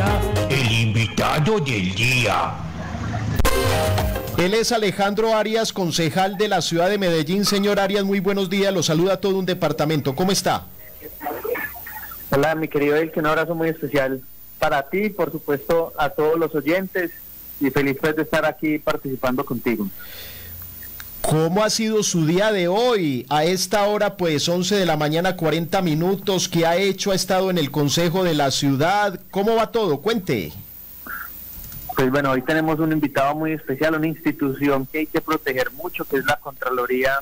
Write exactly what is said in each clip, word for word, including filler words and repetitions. Ahora, el invitado del día. Él es Alejandro Arias, concejal de la ciudad de Medellín. Señor Arias, muy buenos días. Lo saluda todo un departamento. ¿Cómo está? Hola, mi querido Elke, un abrazo muy especial para ti, por supuesto, a todos los oyentes, y feliz pues de estar aquí participando contigo. ¿Cómo ha sido su día de hoy? A esta hora, pues, once de la mañana, cuarenta minutos, ¿qué ha hecho? ¿Ha estado en el Consejo de la Ciudad? ¿Cómo va todo? Cuente. Pues bueno, hoy tenemos un invitado muy especial, una institución que hay que proteger mucho, que es la Contraloría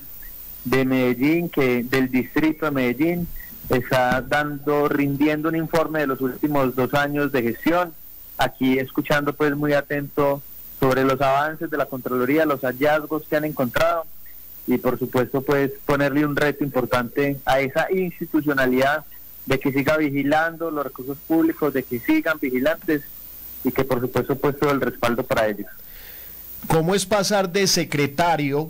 de Medellín, que del Distrito de Medellín, está dando, rindiendo un informe de los últimos dos años de gestión. Aquí escuchando pues muy atento sobre los avances de la Contraloría, los hallazgos que han encontrado y por supuesto pues ponerle un reto importante a esa institucionalidad de que siga vigilando los recursos públicos, de que sigan vigilantes y que por supuesto pues todo el respaldo para ellos. ¿Cómo es pasar de secretario,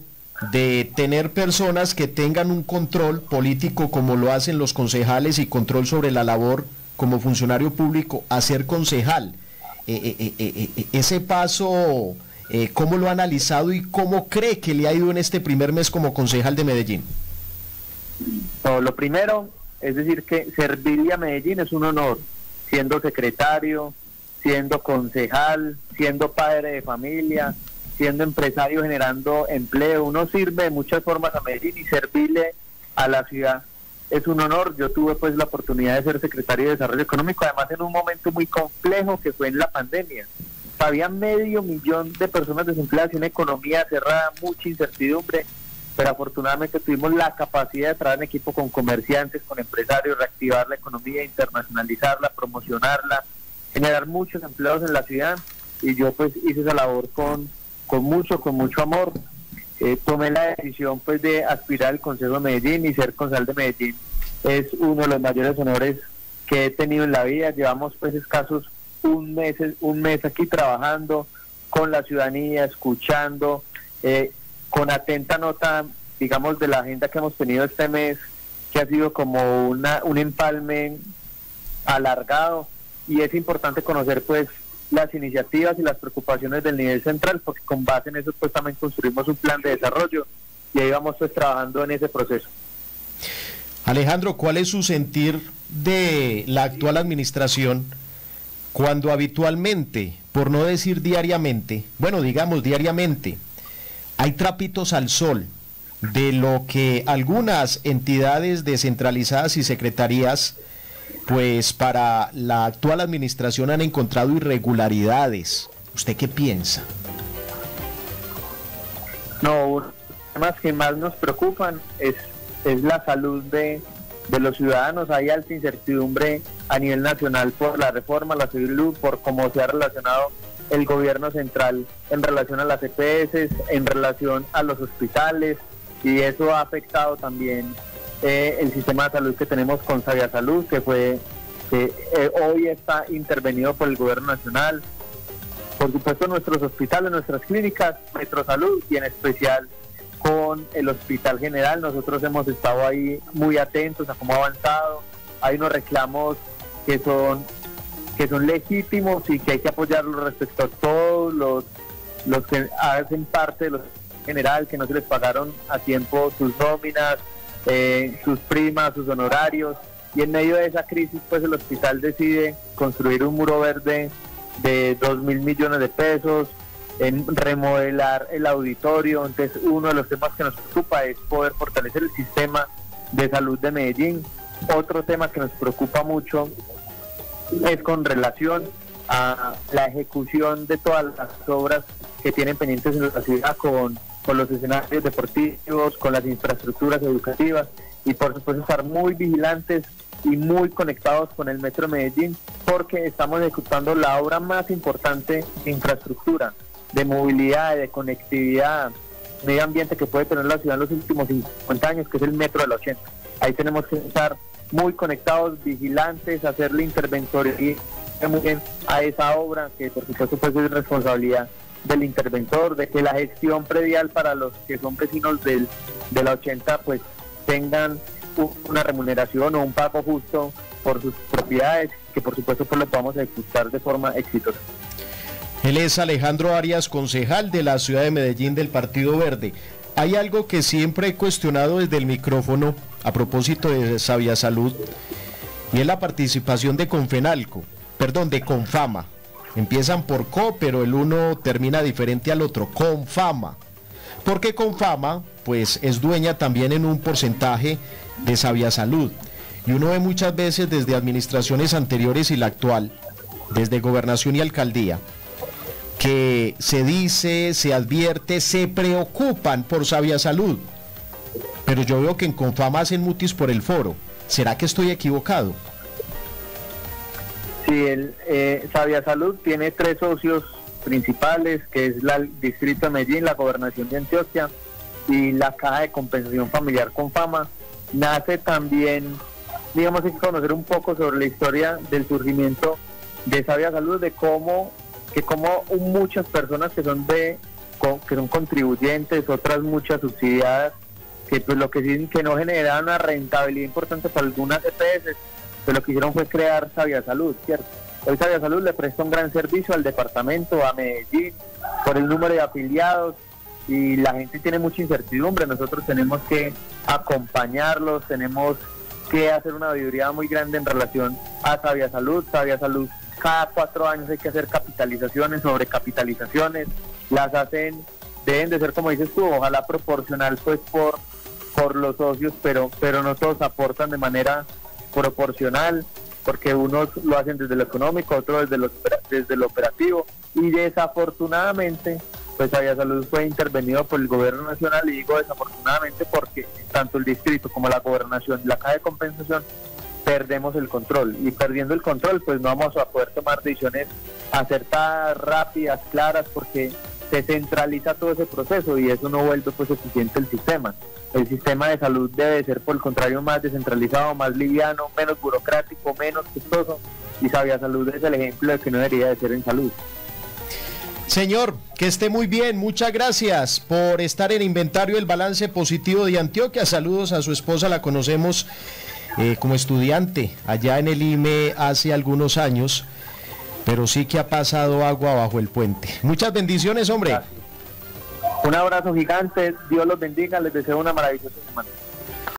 de tener personas que tengan un control político como lo hacen los concejales y control sobre la labor como funcionario público, a ser concejal? Eh, eh, eh, eh, ese paso, eh, ¿cómo lo ha analizado y cómo cree que le ha ido en este primer mes como concejal de Medellín? No, lo primero es decir que servirle a Medellín es un honor, siendo secretario, siendo concejal, siendo padre de familia, siendo empresario, generando empleo. Uno sirve de muchas formas a Medellín y servirle a la ciudad es un honor. Yo tuve pues la oportunidad de ser secretario de Desarrollo Económico, además en un momento muy complejo que fue en la pandemia. Había medio millón de personas desempleadas y una economía cerrada, mucha incertidumbre, pero afortunadamente tuvimos la capacidad de trabajar en equipo con comerciantes, con empresarios, reactivar la economía, internacionalizarla, promocionarla, generar muchos empleos en la ciudad, y yo pues hice esa labor con, con mucho, con mucho amor. Eh, tomé la decisión pues de aspirar al Consejo de Medellín, y ser concejal de Medellín es uno de los mayores honores que he tenido en la vida. Llevamos pues escasos un mes, un mes aquí trabajando con la ciudadanía, escuchando eh, con atenta nota, digamos, de la agenda que hemos tenido este mes, que ha sido como una, un empalme alargado, y es importante conocer pues las iniciativas y las preocupaciones del nivel central, porque con base en eso pues también construimos un plan de desarrollo y ahí vamos pues trabajando en ese proceso. Alejandro, ¿cuál es su sentir de la actual administración cuando habitualmente, por no decir diariamente, bueno, digamos diariamente, hay trapitos al sol de lo que algunas entidades descentralizadas y secretarías pues para la actual administración han encontrado irregularidades? ¿Usted qué piensa? No, uno de los temas que más nos preocupan es, es la salud de, de los ciudadanos. Hay alta incertidumbre a nivel nacional por la reforma, la salud, por cómo se ha relacionado el gobierno central en relación a las E P S, en relación a los hospitales, y eso ha afectado también Eh, el sistema de salud que tenemos con Savia Salud, que fue que eh, hoy está intervenido por el gobierno nacional. Por supuesto, nuestros hospitales, nuestras clínicas, Metrosalud, y en especial con el Hospital General. Nosotros hemos estado ahí muy atentos a cómo ha avanzado. Hay unos reclamos que son que son legítimos y que hay que apoyarlos respecto a todos los, los que hacen parte del Hospital General, que no se les pagaron a tiempo sus nóminas, Eh, sus primas, sus honorarios, y en medio de esa crisis pues el hospital decide construir un muro verde de dos mil millones de pesos, en remodelar el auditorio. Entonces uno de los temas que nos preocupa es poder fortalecer el sistema de salud de Medellín. Otro tema que nos preocupa mucho es con relación a la ejecución de todas las obras que tienen pendientes en la ciudad, con con los escenarios deportivos, con las infraestructuras educativas, y por supuesto estar muy vigilantes y muy conectados con el Metro Medellín, porque estamos ejecutando la obra más importante de infraestructura, de movilidad, de conectividad, medio ambiente que puede tener la ciudad en los últimos cincuenta años, que es el Metro del ochenta. Ahí tenemos que estar muy conectados, vigilantes, hacerle interventoría muy bien a esa obra, que por supuesto pues es responsabilidad del interventor, de que la gestión predial para los que son vecinos del, de la ochenta pues tengan una remuneración o un pago justo por sus propiedades, que por supuesto pues lo podamos ejecutar de forma exitosa. Él es Alejandro Arias, concejal de la ciudad de Medellín del Partido Verde. Hay algo que siempre he cuestionado desde el micrófono a propósito de Savia Salud, y es la participación de Confenalco, perdón, de Comfama. Empiezan por co, pero el uno termina diferente al otro, Comfama. Porque Comfama, pues, es dueña también en un porcentaje de Savia Salud. Y uno ve muchas veces desde administraciones anteriores y la actual, desde gobernación y alcaldía, que se dice, se advierte, se preocupan por Savia Salud. Pero yo veo que en Comfama hacen mutis por el foro. ¿Será que estoy equivocado? Sí, el eh, Savia Salud tiene tres socios principales, que es la, el Distrito de Medellín, la Gobernación de Antioquia y la Caja de Compensación Familiar Comfama. Nace también, digamos, hay que conocer un poco sobre la historia del surgimiento de Savia Salud, de cómo que como muchas personas que son de que son contribuyentes, otras muchas subsidiadas, que pues lo que sí, que no generaban una rentabilidad importante para algunas E P S, pero lo que hicieron fue crear Savia Salud, ¿cierto? Hoy Savia Salud le presta un gran servicio al departamento, a Medellín, por el número de afiliados, y la gente tiene mucha incertidumbre. Nosotros tenemos que acompañarlos, tenemos que hacer una auditoría muy grande en relación a Savia Salud. Savia Salud, cada cuatro años hay que hacer capitalizaciones, sobrecapitalizaciones, las hacen, deben de ser, como dices tú, ojalá proporcional pues por, por los socios, pero, pero no todos aportan de manera proporcional, porque unos lo hacen desde lo económico, otros desde lo, desde lo operativo, y desafortunadamente, pues Savia Salud fue intervenido por el gobierno nacional, y digo desafortunadamente porque tanto el distrito como la gobernación, la caja de compensación, perdemos el control, y perdiendo el control pues no vamos a poder tomar decisiones acertadas, rápidas, claras, porque se centraliza todo ese proceso y eso no vuelve pues eficiente el sistema. El sistema de salud debe ser, por el contrario, más descentralizado, más liviano, menos burocrático, menos costoso, y Savia Salud es el ejemplo de que no debería de ser en salud. Señor, que esté muy bien, muchas gracias por estar en Inventario del Balance Positivo de Antioquia. Saludos a su esposa, la conocemos Eh, como estudiante allá en el I M E hace algunos años, pero sí que ha pasado agua bajo el puente. Muchas bendiciones, hombre. Gracias. Un abrazo gigante, Dios los bendiga, les deseo una maravillosa semana.